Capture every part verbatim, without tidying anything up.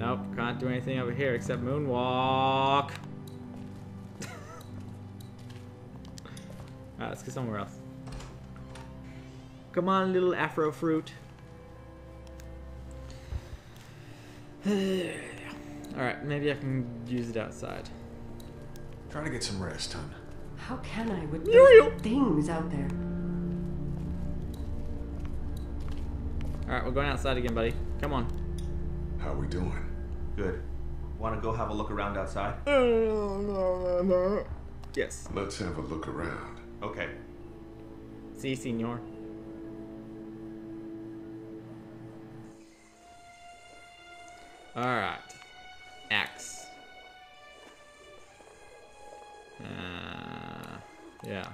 Nope, can't do anything over here except moonwalk. Alright, let's go somewhere else. Come on, little afro fruit. Alright, maybe I can use it outside. Try to get some rest, hon. How can I with those things out there? Alright, we're going outside again, buddy. Come on. How are we doing? Good. Want to go have a look around outside? Yes. Let's have a look around. Okay. Si, senor. Alright. Axe. Uh, yeah.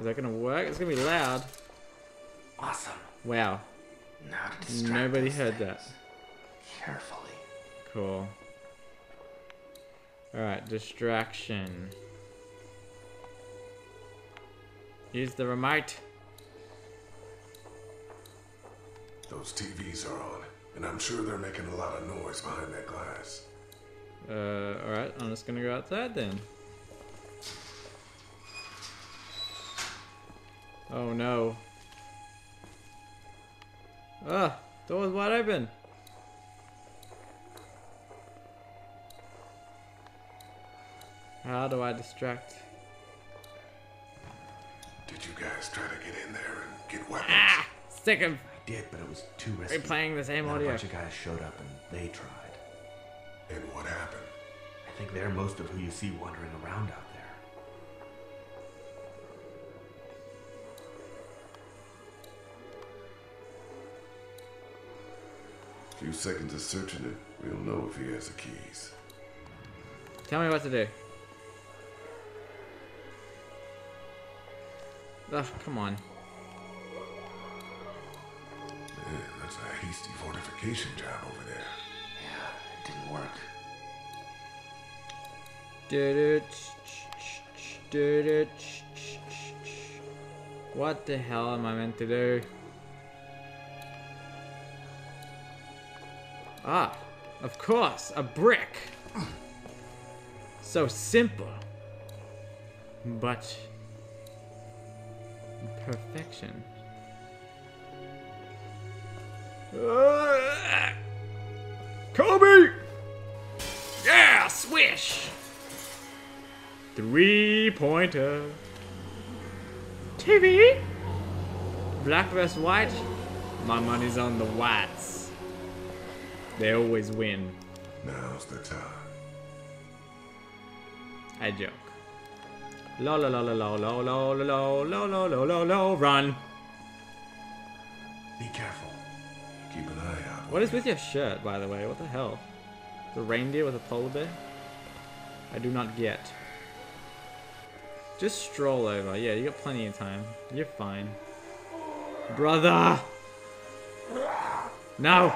Is that gonna work? It's gonna be loud. Awesome. Wow. Now to distract Nobody heard things. that. Carefully. Cool. Alright, distraction. Use the remote. Those T Vs are on, and I'm sure they're making a lot of noise behind that glass. Uh, alright, I'm just gonna go outside then. Oh no. Ah, door's wide open. How do I distract? Did you guys try to get in there and get weapons? Ah, sick him. I did, but it was too risky. We're playing the same audio. A bunch of guys showed up and they tried. And what happened? I think they're most of who you see wandering around out there. A few seconds of searching it, we'll know if he has the keys. Tell me what to do. Ugh, come on. Man, that's a hasty fortification job over there. Yeah, it didn't work. Did it? Did it? What the hell am I meant to do? Ah, of course, a brick. So simple, but perfection. Uh, Kobe! Yeah, swish! Three-pointer. T V? Black versus white? My money's on the whites. They always win. Now's the time. I joke. Lo lo lo lo lo lo lo lo lo lo lo lo lo run. Be careful. Keep an eye out. What is with your shirt, by the way? What the hell? The reindeer with a polar bear? I do not get. Just stroll over. Yeah, you got plenty of time. You're fine, brother. No.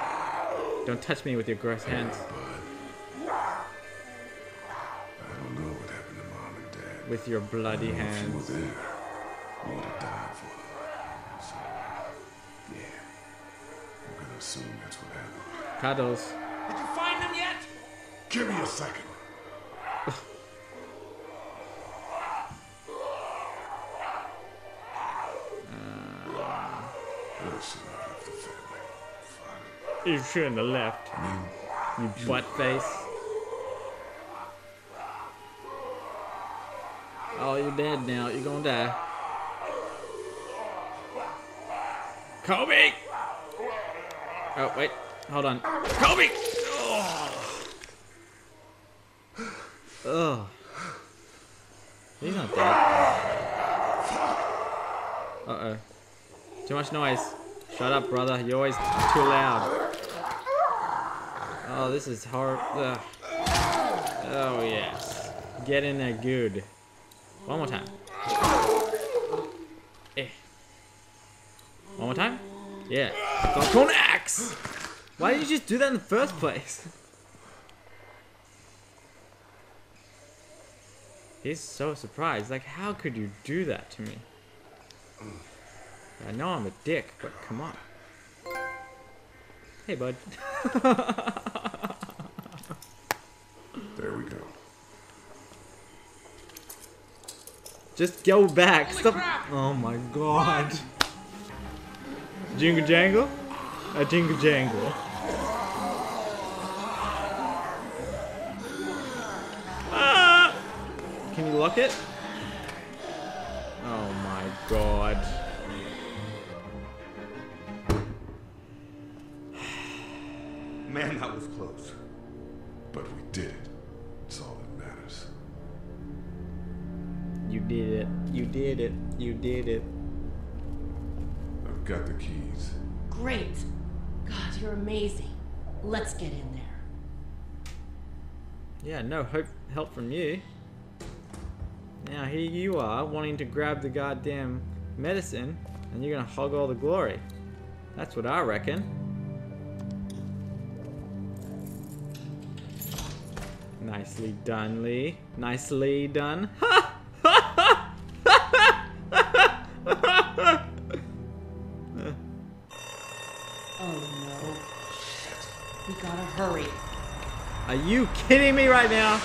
Don't touch me with your gross hands. Bud. I don't know what happened to Mom and Dad. With your bloody hands. There. You would have died for them. So, yeah. I'm gonna assume that's what happened. Cuddles. Did you find them yet? Give me a second. You shouldn't have left. You, you butt face. Oh, you're dead now. You're gonna die. Kobe! Oh, wait. Hold on. Kobe! Oh. Oh. He's not dead. Uh-oh. Too much noise. Shut up, brother. You're always too loud. Oh, this is hard. Ugh. Oh, yes. Get in there good. One more time. Eh. One more time? Yeah. Don't call an axe! Why did you just do that in the first place? He's so surprised. Like, how could you do that to me? I know I'm a dick, but come on. Hey, bud. There we go. Just go back. Holy Stop. Crap. Oh my god. Run. Jingle jangle? A jingle jangle. Ah! Can you lock it? Oh my god. Man, that was close. But we did it. It's all that matters. You did it. You did it. You did it. I've got the keys. Great. God, you're amazing. Let's get in there. Yeah, no hope, help from you. Now here you are, wanting to grab the goddamn medicine, and you're gonna hog all the glory. That's what I reckon. Nicely done, Lee. Nicely done. Ha! Hurry. Are you kidding me right now?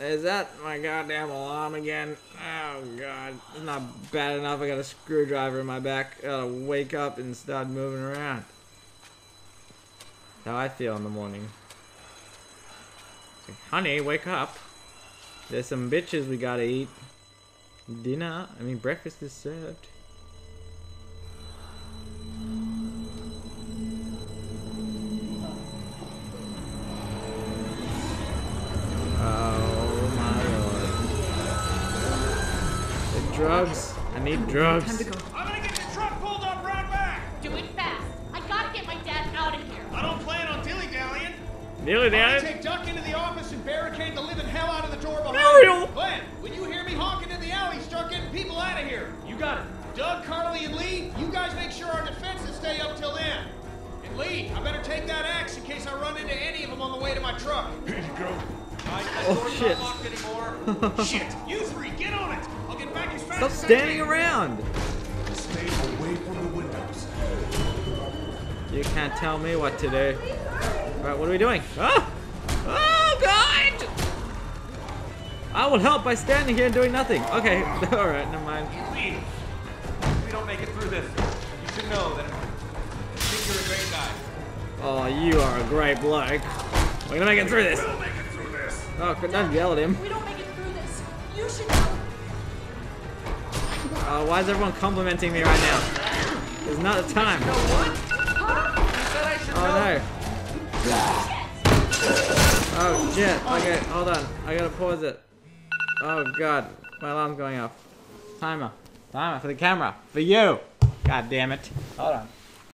Is that my goddamn alarm again? Oh god, it's not bad enough I got a screwdriver in my back. I gotta wake up and start moving around. That's how I feel in the morning. Like, honey, wake up. There's some bitches we gotta eat. Dinner, I mean breakfast is served. Oh my lord. The drugs. I need drugs. Time to go. I'm gonna get the truck pulled up right back. Do it fast. I gotta get my dad out of here. I don't plan on dilly-dallying. Dilly-dallying? Take Duck into the office and barricade the living hell out of the door behind Mario. You. Glenn, when you hear me honking in the alley, start getting people out of here. You got it. Doug, Carly, and Lee, you guys make sure our defenses stay up till then. And Lee, I better take that axe in case I run into any of them on the way to my truck. Here you go. Right, oh, shit. Not locked anymore. Shit. You three, get on it. I'll get back as fast Stop as Stop standing around. Stay away from the windows. You can't tell me what to do. All right, what are we doing? Oh! Oh, God! I will help by standing here and doing nothing. Okay, all right, never mind. Please, if we don't make it through this, you should know that I think you're a great guy. Oh, you are a great bloke. We're gonna make it through this. We'll make it through this. Oh, don't yell at him. We don't make it through this. You should know. Oh, why is everyone complimenting me right now? There's not a time. You know what? You said I should know. Oh, shit. Okay, hold on. I gotta pause it. Oh god, my alarm's going off. Timer. Timer for the camera. For you. God damn it. Hold on.